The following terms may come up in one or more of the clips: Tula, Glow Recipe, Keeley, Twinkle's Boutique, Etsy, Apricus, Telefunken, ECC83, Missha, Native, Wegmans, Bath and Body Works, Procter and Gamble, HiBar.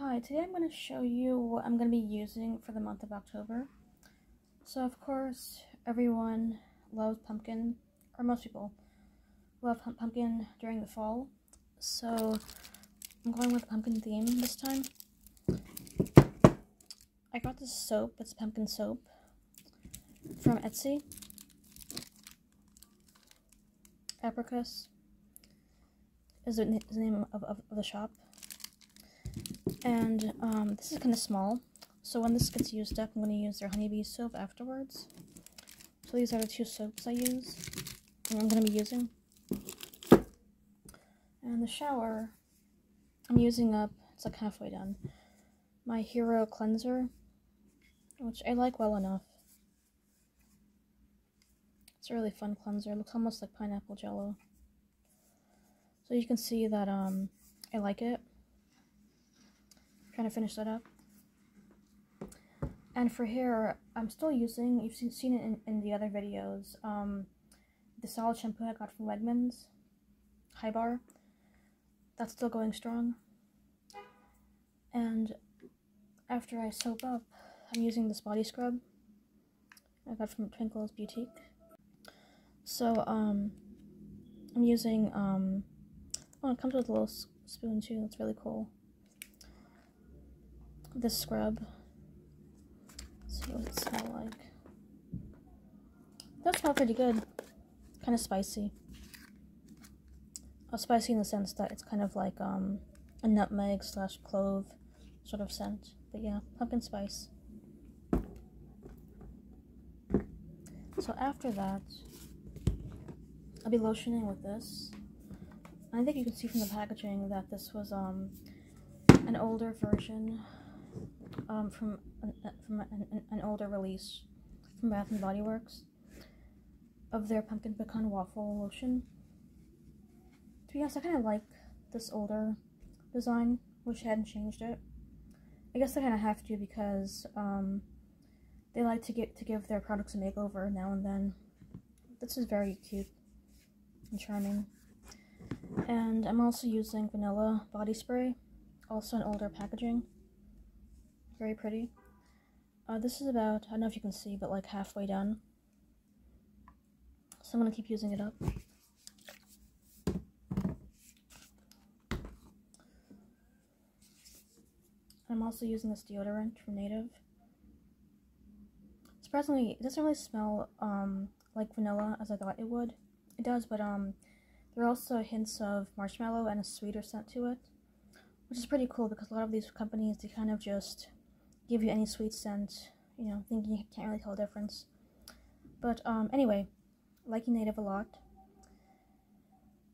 Hi, today I'm going to show you what I'm going to be using for the month of October. So of course, everyone loves pumpkin, or most people love pumpkin during the fall. So I'm going with pumpkin theme this time. I got this soap, it's pumpkin soap from Etsy. Apricus is the name of the shop. And this is kind of small, so when this gets used up, I'm going to use their honeybee soap afterwards. So these are the two soaps I use, and I'm going to be using. And the shower, I'm using up, it's like halfway done, my Hero Cleanser, which I like well enough. It's a really fun cleanser, it looks almost like pineapple jello. So you can see that I like it. Trying to finish that up. And for hair, I'm still using, you've seen it in the other videos, the solid shampoo I got from Wegmans, HiBar. That's still going strong. And after I soap up, I'm using this body scrub I got from Twinkle's Boutique. So I'm using oh, it comes with a little spoon too, that's really cool. This scrub. Let's see what it smells like. That smells pretty good. Kind of spicy. Spicy in the sense that it's kind of like a nutmeg / clove sort of scent. But yeah, pumpkin spice. So after that, I'll be lotioning with this. I think you can see from the packaging that this was an older version. From an older release from Bath and Body Works of their pumpkin pecan waffle lotion. To be honest, I kind of like this older design. Wish I hadn't changed it. I guess they kind of have to because they like to give their products a makeover now and then. This is very cute and charming. And I'm also using vanilla body spray, also an older packaging. Very pretty. This is about, I don't know if you can see, but like halfway done. So I'm going to keep using it up. I'm also using this deodorant from Native. Surprisingly, it doesn't really smell like vanilla as I thought it would. It does, but there are also hints of marshmallow and a sweeter scent to it. Which is pretty cool because a lot of these companies, they kind of just give you any sweet scent, you know, thinking you can't really tell the difference. But anyway, liking Native a lot.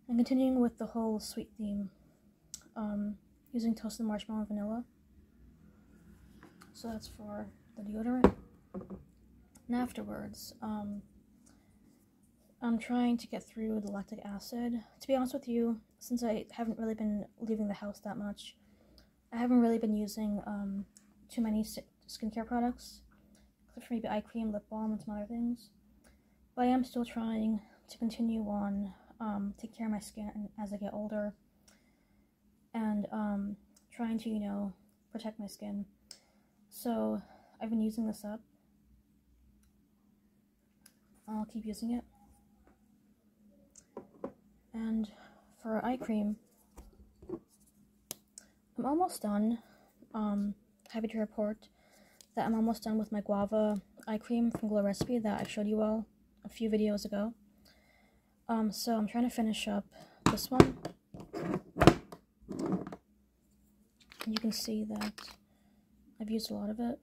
And continuing with the whole sweet theme, using toasted marshmallow and vanilla. So that's for the deodorant. And afterwards, I'm trying to get through the lactic acid. To be honest with you, since I haven't really been leaving the house that much, I haven't really been using too many skincare products, except for maybe eye cream, lip balm, and some other things. But I am still trying to continue on, take care of my skin as I get older, and trying to, you know, protect my skin. So I've been using this up. I'll keep using it. And for eye cream, I'm almost done. Happy to report that I'm almost done with my guava eye cream from Glow Recipe that I showed you all a few videos ago. So I'm trying to finish up this one. And you can see that I've used a lot of it.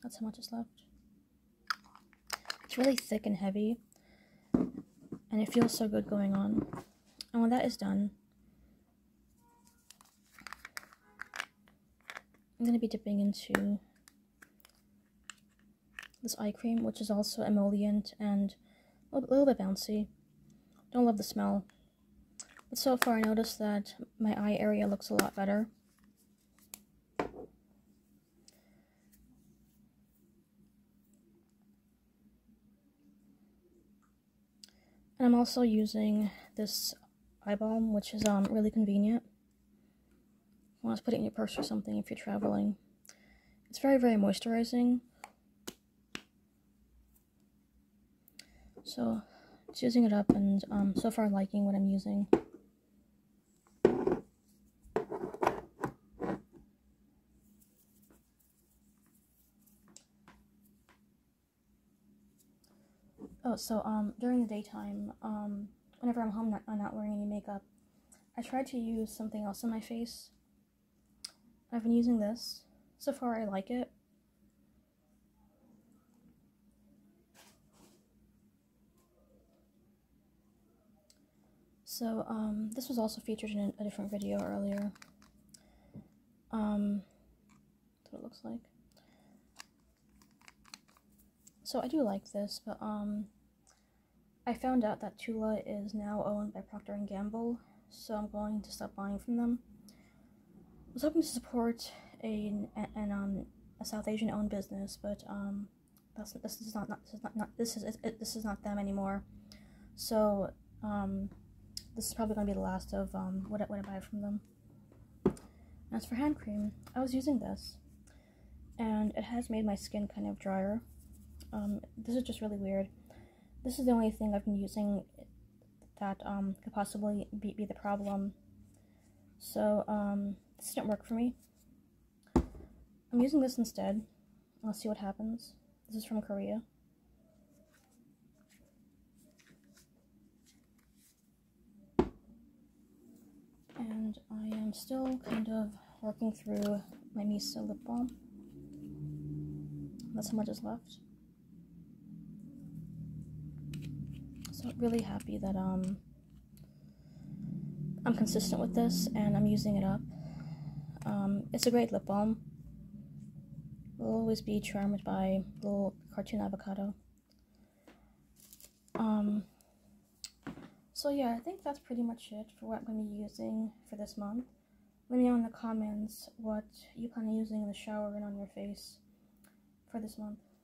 That's how much is left. It's really thick and heavy, and it feels so good going on. And when that is done, I'm going to be dipping into this eye cream, which is also emollient and a little bit bouncy. Don't love the smell. But so far I noticed that my eye area looks a lot better. And I'm also using this eye balm, which is really convenient. You want to put it in your purse or something if you're traveling. It's very, very moisturizing. So just using it up, and so far liking what I'm using. Oh, so during the daytime, whenever I'm home, I'm not wearing any makeup, I try to use something else on my face. I've been using this. So far, I like it. So, this was also featured in a different video earlier. That's what it looks like. So I do like this, but, I found out that Tula is now owned by Procter and Gamble, so I'm going to stop buying from them. I was hoping to support a South Asian owned business, but this is not them anymore. So this is probably going to be the last of what I buy from them. As for hand cream, I was using this, and it has made my skin kind of drier. This is just really weird. This is the only thing I've been using that could possibly be the problem. So this didn't work for me. I'm using this instead. I'll see what happens. This is from Korea. And I am still kind of working through my Missha lip balm. That's how much is left. So really happy that I'm consistent with this and I'm using it up. It's a great lip balm. I'll always be charmed by the little cartoon avocado. So yeah, I think that's pretty much it for what I'm going to be using for this month. Let me know in the comments what you plan on using in the shower and on your face for this month.